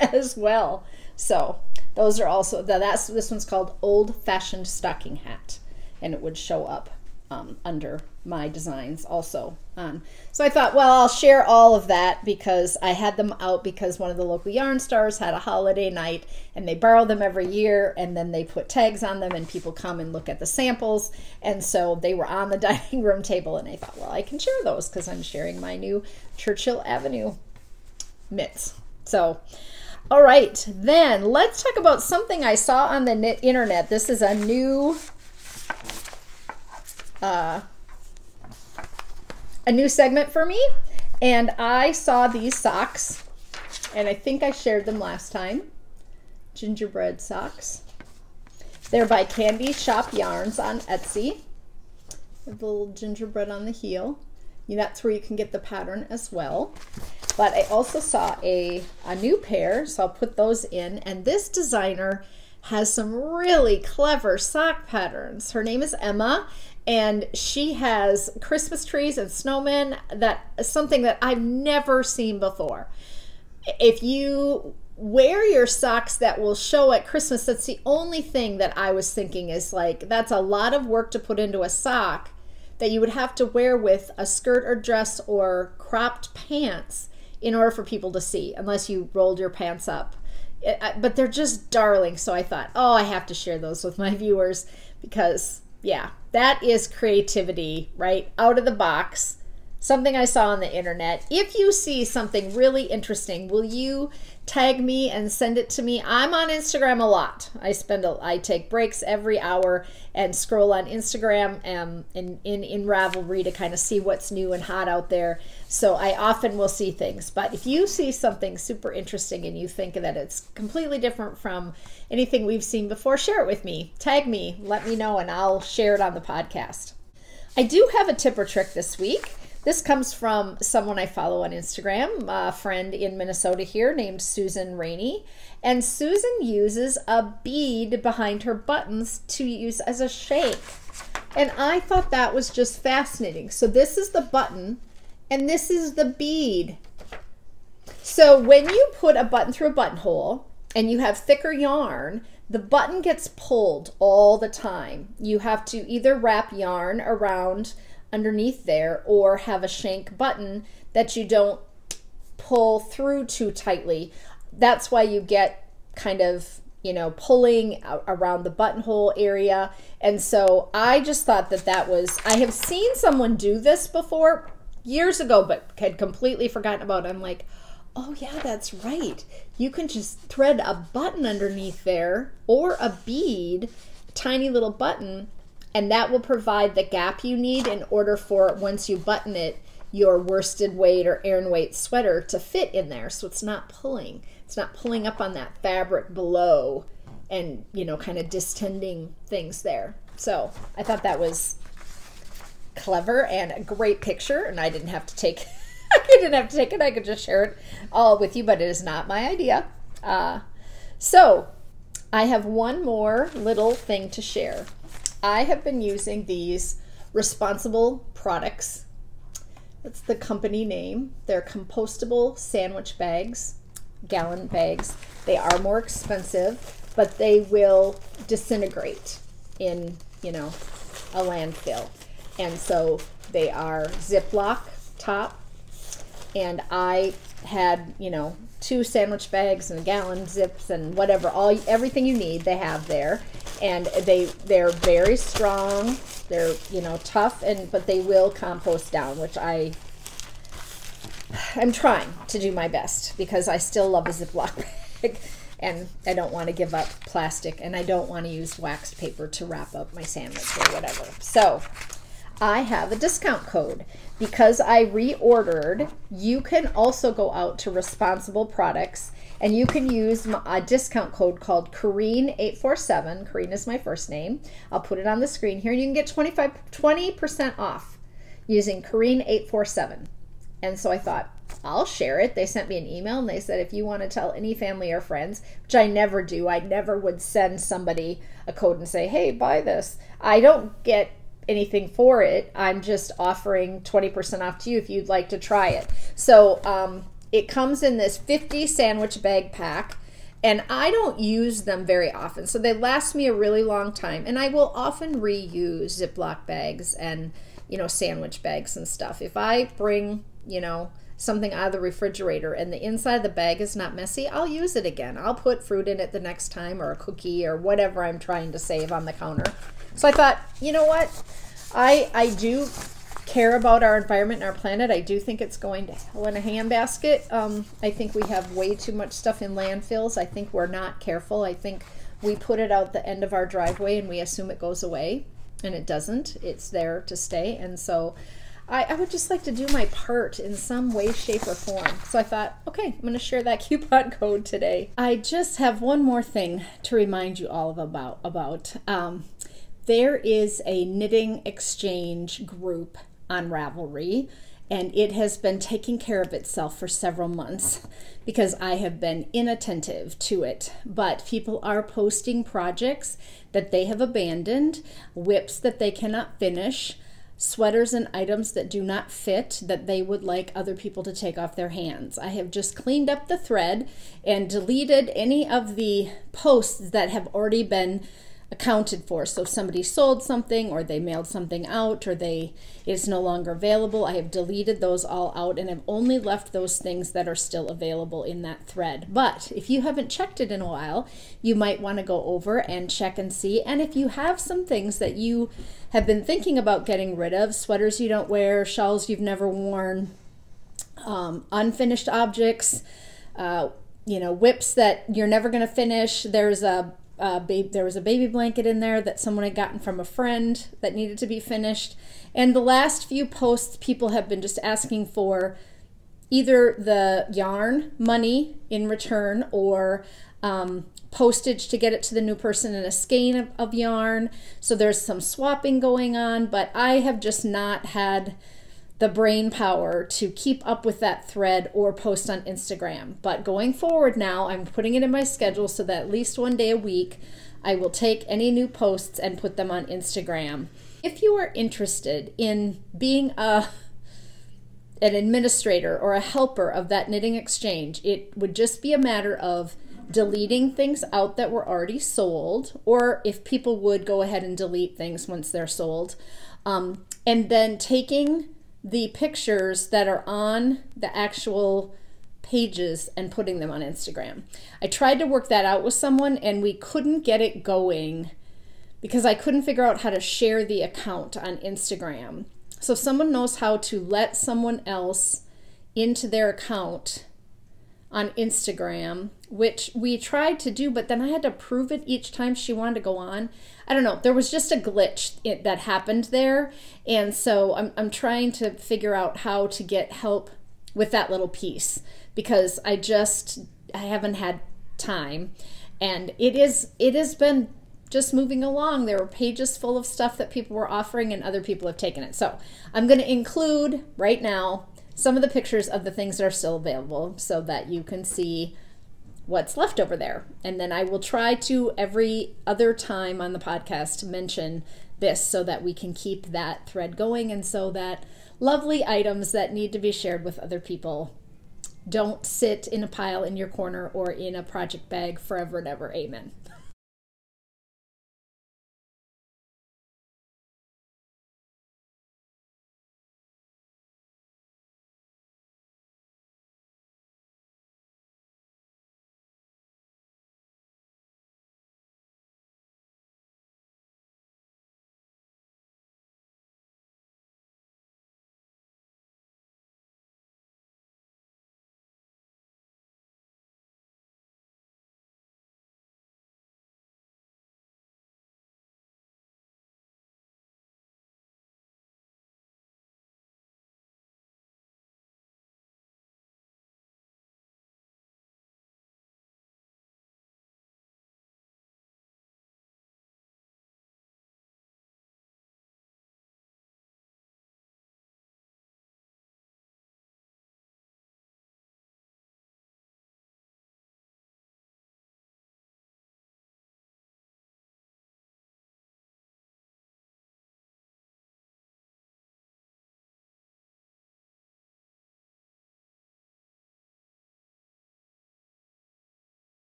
as well. So those are also, that's, this one's called Old-Fashioned Stocking Hat, and it would show up under my designs also. So I thought, well, I'll share all of that because I had them out because one of the local yarn stars had a holiday night and they borrow them every year, and then they put tags on them and people come and look at the samples. And so they were on the dining room table, and I thought, well, I can share those because I'm sharing my new Churchill Avenue mitts. So, all right, then let's talk about something I saw on the knit internet. This is a new a new segment for me, and I saw these socks, and I think I shared them last time. Gingerbread socks. They're by Candy Shop Yarns on Etsy. With a little gingerbread on the heel. That's where you can get the pattern as well. But I also saw a new pair, so I'll put those in, and this designer has some really clever sock patterns. Her name is Emma, and she has Christmas trees and snowmen. That is something that I've never seen before. If you wear your socks that will show at Christmas, that's the only thing that I was thinking is like, that's a lot of work to put into a sock that you would have to wear with a skirt or dress or cropped pants in order for people to see, unless you rolled your pants up. But they're just darling, so I thought, oh, I have to share those with my viewers because, yeah, that is creativity, right? Out of the box, something I saw on the internet. If you see something really interesting, will you tag me and send it to me? I'm on Instagram a lot. I take breaks every hour and scroll on Instagram and in Ravelry to kind of see what's new and hot out there. So I often will see things. But if you see something super interesting and you think that it's completely different from anything we've seen before, share it with me. Tag me, let me know, and I'll share it on the podcast. I do have a tip or trick this week. This comes from someone I follow on Instagram, a friend in Minnesota here named Susan Rainey. And Susan uses a bead behind her buttons to use as a shank. And I thought that was just fascinating. So this is the button and this is the bead. So when you put a button through a buttonhole and you have thicker yarn, the button gets pulled all the time. You have to either wrap yarn around underneath there or have a shank button that you don't pull through too tightly. That's why you get kind of, you know, pulling around the buttonhole area. And so I just thought that that was, I have seen someone do this before years ago, but had completely forgotten about it. I'm like, oh yeah, that's right. You can just thread a button underneath there or a bead, tiny little button, and that will provide the gap you need in order for, once you button it, your worsted weight or Aran weight sweater to fit in there. So it's not pulling. It's not pulling up on that fabric below and, you know, kind of distending things there. So I thought that was clever and a great picture, and I didn't have to take I didn't have to take it. I could just share it all with you, but it is not my idea. So I have one more little thing to share. I have been using these Responsible Products. That's the company name. They're compostable sandwich bags, gallon bags. They are more expensive, but they will disintegrate in, you know, a landfill. And so they are Ziploc top. And I had, you know, 2 sandwich bags and a gallon zips and whatever, everything you need they have there. And they're very strong, they're, you know, tough, but they will compost down, which I'm trying to do my best because I still love a Ziploc bag and I don't want to give up plastic, and I don't want to use waxed paper to wrap up my sandwich or whatever. So I have a discount code. Because I reordered, you can also go out to Responsible Products and you can use a discount code called Corinne847. Corinne is my first name. I'll put it on the screen here. And you can get 20% off using Corinne847. And so I thought, I'll share it. They sent me an email and they said, if you want to tell any family or friends, which I never do, I never would send somebody a code and say, hey, buy this. I don't get anything for it. I'm just offering 20% off to you if you'd like to try it. So It comes in this 50 sandwich bag pack, and I don't use them very often, so they last me a really long time, and I will often reuse Ziploc bags and, you know, sandwich bags and stuff. If I bring, you know, something out of the refrigerator and the inside of the bag is not messy, I'll use it again. I'll put fruit in it the next time, or a cookie, or whatever I'm trying to save on the counter. So I thought, you know what? I do care about our environment and our planet. I do think it's going to hell in a handbasket. I think we have way too much stuff in landfills. I think we're not careful. I think we put it out the end of our driveway and we assume it goes away, and it doesn't. It's there to stay. And so I would just like to do my part in some way, shape, or form. So I thought, okay, I'm gonna share that coupon code today. I just have one more thing to remind you all about. There is a knitting exchange group on Ravelry, and it has been taking care of itself for several months because I have been inattentive to it. But people are posting projects that they have abandoned, whips that they cannot finish, sweaters and items that do not fit that they would like other people to take off their hands. I have just cleaned up the thread and deleted any of the posts that have already been accounted for. So if somebody sold something, or they mailed something out, or it's no longer available, I have deleted those all out, and I've only left those things that are still available in that thread. But if you haven't checked it in a while, you might want to go over and check and see. And if you have some things that you have been thinking about getting rid of, sweaters you don't wear, shawls you've never worn, unfinished objects, you know, whips that you're never going to finish. There was a baby blanket in there that someone had gotten from a friend that needed to be finished. And the last few posts, people have been just asking for either the yarn money in return, or postage to get it to the new person, and a skein of yarn. So there's some swapping going on, but I have just not had the brain power to keep up with that thread or post on Instagram. But going forward now, I'm putting it in my schedule so that at least one day a week, I will take any new posts and put them on Instagram. If you are interested in being an administrator or a helper of that knitting exchange, it would just be a matter of deleting things out that were already sold, or if people would go ahead and delete things once they're sold, and then taking the pictures that are on the actual pages and putting them on Instagram. I tried to work that out with someone, and we couldn't get it going because I couldn't figure out how to share the account on Instagram. So if someone knows how to let someone else into their account on Instagram, which we tried to do, but then I had to prove it each time she wanted to go on. I don't know, there was just a glitch that happened there, and so I'm trying to figure out how to get help with that little piece, because I haven't had time, and it has been just moving along. There were pages full of stuff that people were offering, and other people have taken it. So I'm going to include right now some of the pictures of the things that are still available so that you can see what's left over there. And then I will try to, every other time on the podcast, mention this so that we can keep that thread going, and so that lovely items that need to be shared with other people don't sit in a pile in your corner or in a project bag forever and ever. Amen.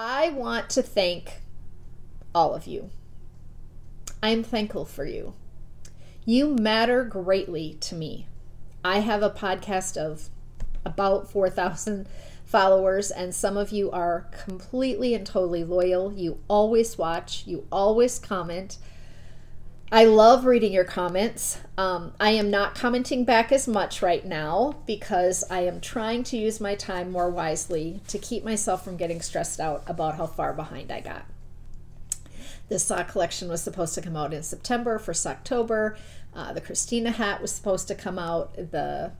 I want to thank all of you. I am thankful for you. You matter greatly to me. I have a podcast of about 4,000 followers, and some of you are completely and totally loyal. You always watch, you always comment. I love reading your comments. I am not commenting back as much right now because I am trying to use my time more wisely to keep myself from getting stressed out about how far behind I got. This sock collection was supposed to come out in September for Socktober. The Christina hat was supposed to come out. The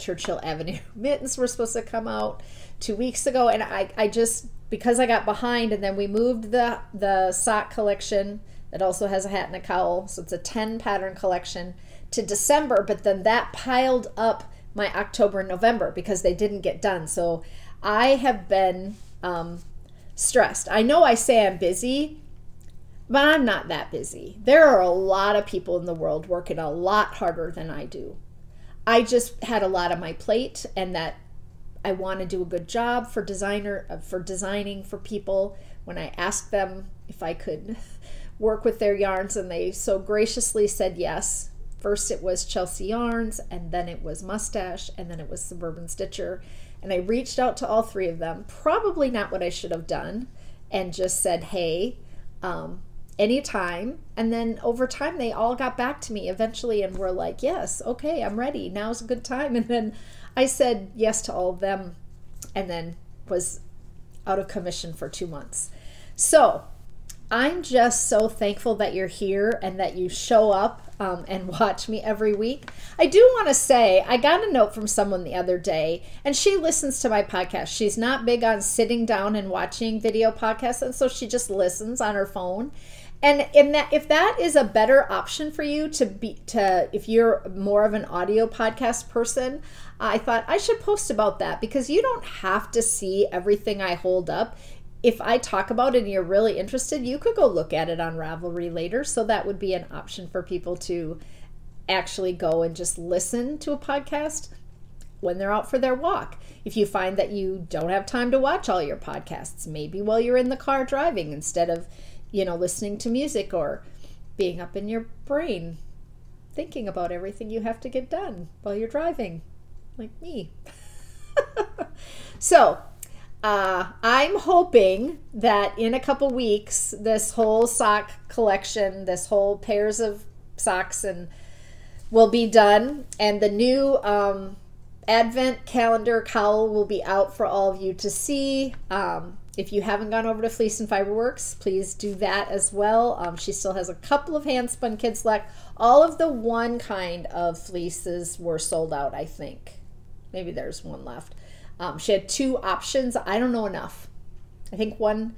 Churchill Avenue mittens were supposed to come out 2 weeks ago. And I just, because I got behind, and then we moved the sock collection that also has a hat and a cowl, so it's a 10 pattern collection, to December, but then that piled up my October and November because they didn't get done. So I have been stressed. I know I say I'm busy, but I'm not that busy. There are a lot of people in the world working a lot harder than I do. I just had a lot on my plate, and that I want to do a good job for designing for people. When I asked them if I could work with their yarns, and they so graciously said yes. First it was Chelsea Yarns, and then it was Mustache, and then it was Suburban Stitcher. And I reached out to all three of them, probably not what I should have done, and just said, hey, anytime. And then over time they all got back to me eventually and were like, yes, okay, I'm ready, now's a good time. And then I said yes to all of them, and then was out of commission for 2 months. So I'm just so thankful that you're here and that you show up and watch me every week. I do want to say, I got a note from someone the other day, and she listens to my podcast. She's not big on sitting down and watching video podcasts, and so she just listens on her phone. And if that is a better option for you, if you're more of an audio podcast person, I thought I should post about that, because you don't have to see everything I hold up. If I talk about it and you're really interested, you could go look at it on Ravelry later. So that would be an option for people to actually go and just listen to a podcast when they're out for their walk. If you find that you don't have time to watch all your podcasts, maybe while you're in the car driving instead of, you know, listening to music or being up in your brain thinking about everything you have to get done while you're driving, like me. So, I'm hoping that in a couple weeks, this whole sock collection, this whole pairs of socks, and will be done, and the new advent calendar cowl will be out for all of you to see. If you haven't gone over to Fleece and Fiberworks, please do that as well. She still has a couple of hand spun kids left. All of the one kind of fleeces were sold out, I think. Maybe there's one left. She had two options. I don't know enough. I think one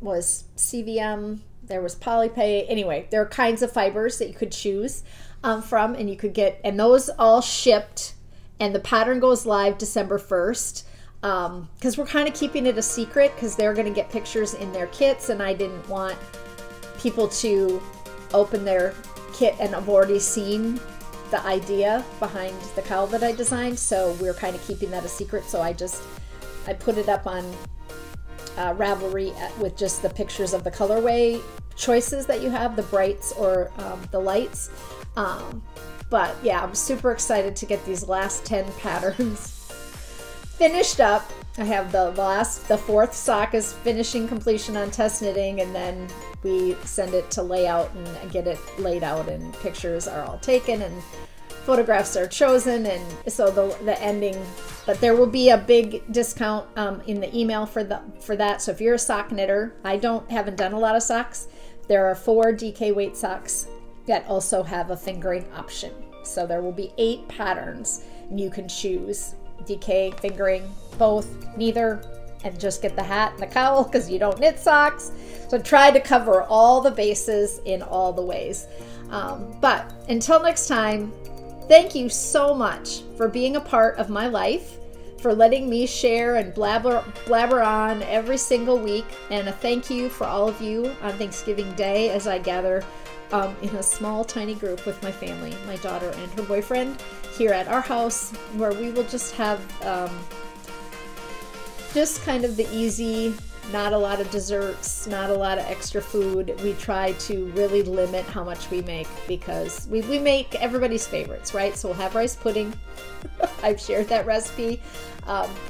was CVM. There was Polypay. Anyway, there are kinds of fibers that you could choose from, and you could get, and those all shipped. And the pattern goes live December 1st because we're kind of keeping it a secret because they're going to get pictures in their kits, and I didn't want people to open their kit and have already seen the idea behind the cowl that I designed, so we're kind of keeping that a secret. So I put it up on Ravelry with just the pictures of the colorway choices that you have, the brights or the lights. But yeah, I'm super excited to get these last 10 patterns finished up. I have the fourth sock is finishing completion on test knitting, and then we send it to layout and get it laid out, and pictures are all taken and photographs are chosen, and so the ending. But there will be a big discount in the email for that. So if you're a sock knitter, I haven't done a lot of socks. There are 4 DK weight socks that also have a fingering option. So there will be 8 patterns, and you can choose DK, fingering, both, neither, and just get the hat and the cowl because you don't knit socks. So try to cover all the bases in all the ways. But until next time, thank you so much for being a part of my life, for letting me share and blabber on every single week. And a thank you for all of you on Thanksgiving Day as I gather in a small, tiny group with my family, my daughter and her boyfriend, here at our house, where we will just have just kind of the easy Not a lot of desserts, not a lot of extra food. We try to really limit how much we make because we make everybody's favorites, right? So we'll have rice pudding. I've shared that recipe.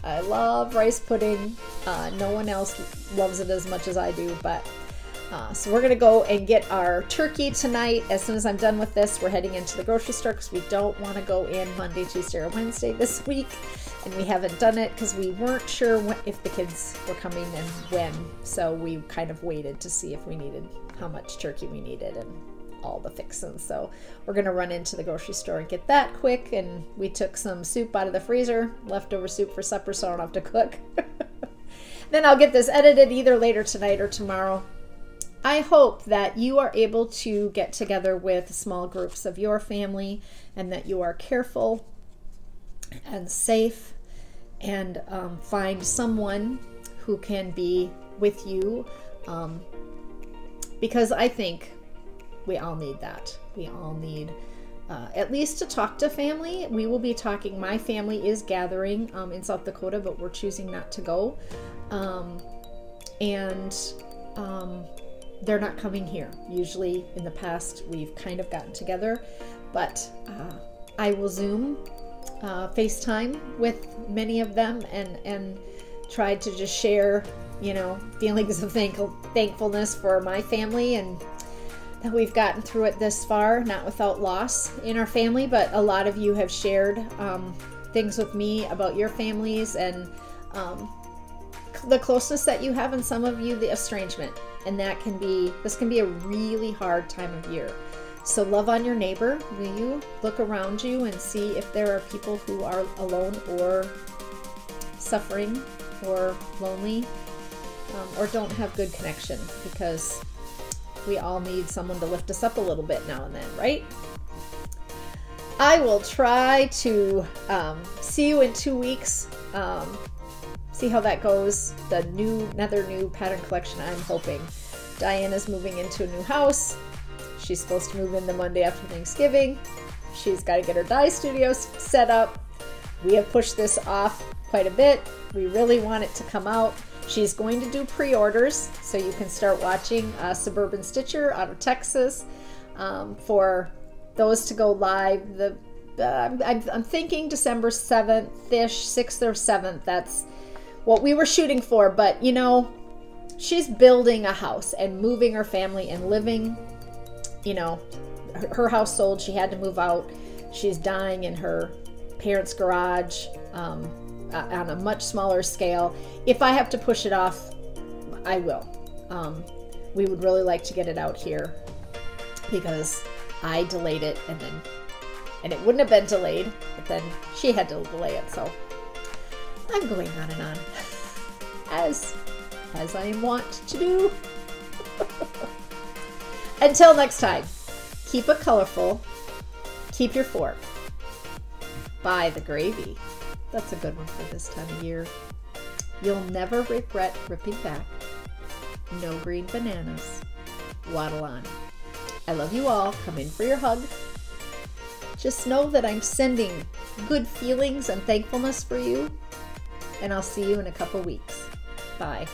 I love rice pudding. No one else loves it as much as I do, but so we're gonna go and get our turkey tonight. As soon as I'm done with this, we're heading into the grocery store because we don't want to go in Monday, Tuesday, or Wednesday this week. And we haven't done it because we weren't sure if the kids were coming and when. So we kind of waited to see if we needed, how much turkey we needed and all the fixings. So we're gonna run into the grocery store and get that quick. And we took some soup out of the freezer, leftover soup for supper, so I don't have to cook. Then I'll get this edited either later tonight or tomorrow. I hope that you are able to get together with small groups of your family and that you are careful and safe and find someone who can be with you because I think we all need that. We all need at least to talk to family. We will be talking. My family is gathering in South Dakota, but we're choosing not to go. They're not coming here. Usually in the past, we've kind of gotten together, but I will Zoom, FaceTime with many of them and try to just share, you know, feelings of thankfulness for my family and that we've gotten through it this far, not without loss in our family, but a lot of you have shared things with me about your families and the closeness that you have and some of you, the estrangement. And that can be, this can be a really hard time of year. So love on your neighbor. Will you look around you and see if there are people who are alone or suffering or lonely or don't have good connection, because we all need someone to lift us up a little bit now and then, right? I will try to see you in 2 weeks. See how that goes. The another new pattern collection, I'm hoping. Diana's moving into a new house. She's supposed to move in the Monday after Thanksgiving. She's got to get her dye studio set up. We have pushed this off quite a bit. We really want it to come out. She's going to do pre-orders, so you can start watching Suburban Stitcher out of Texas for those to go live. I'm thinking December 7th-ish, 6th or 7th. That's what we were shooting for, but you know, she's building a house and moving her family and living, you know, her house sold. She had to move out. She's dying in her parents' garage on a much smaller scale. If I have to push it off, I will. We would really like to get it out here because I delayed it and it wouldn't have been delayed, but then she had to delay it, so. I'm going on and on, as I want to do. Until next time, keep it colorful, keep your fork, buy the gravy. That's a good one for this time of year. You'll never regret ripping back. No green bananas. Waddle on. I love you all. Come in for your hug. Just know that I'm sending good feelings and thankfulness for you. And I'll see you in a couple weeks. Bye.